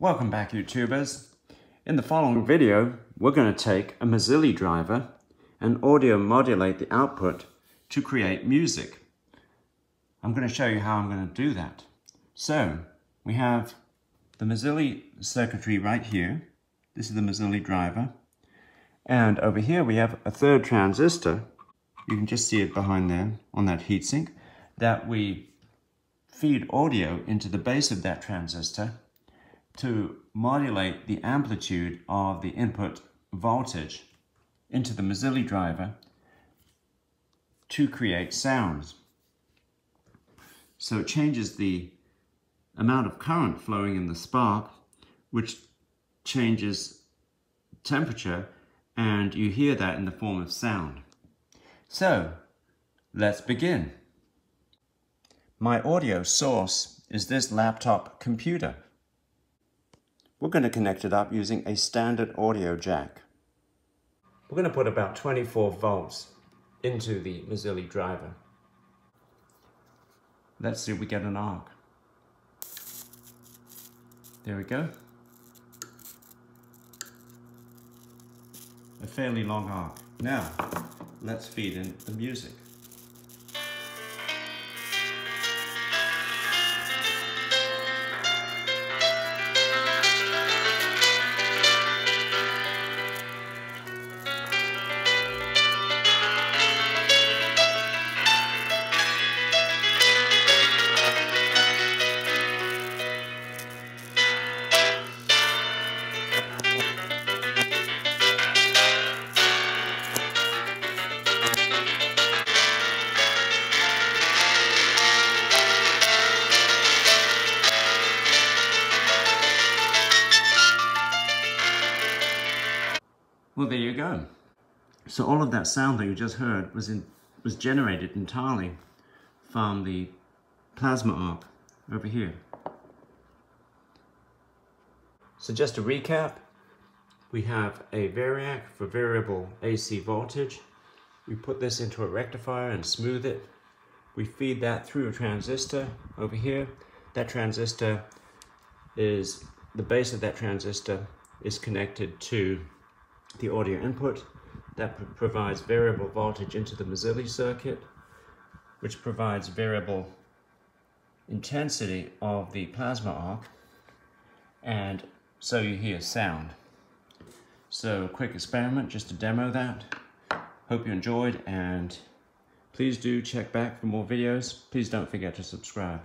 Welcome back, YouTubers. In the following video, we're going to take a Mazzilli driver and audio modulate the output to create music. I'm going to show you how I'm going to do that. So, we have the Mazzilli circuitry right here. This is the Mazzilli driver. And over here we have a third transistor. You can just see it behind there on that heatsink that we feed audio into the base of that transistor to modulate the amplitude of the input voltage into the Mazzilli driver to create sounds. So it changes the amount of current flowing in the spark, which changes temperature, and you hear that in the form of sound. So let's begin. My audio source is this laptop computer. We're going to connect it up using a standard audio jack. We're going to put about 24 volts into the Mazzilli driver. Let's see if we get an arc. There we go. A fairly long arc. Now, let's feed in the music. Well, there you go. So all of that sound that you just heard was generated entirely from the plasma arc over here. So just to recap, we have a Variac for variable AC voltage. We put this into a rectifier and smooth it. We feed that through a transistor over here. That transistor is, the base of that transistor is connected to the audio input that provides variable voltage into the Mazzilli circuit, which provides variable intensity of the plasma arc, and so you hear sound. So a quick experiment just to demo that. Hope you enjoyed, and please do check back for more videos. Please don't forget to subscribe.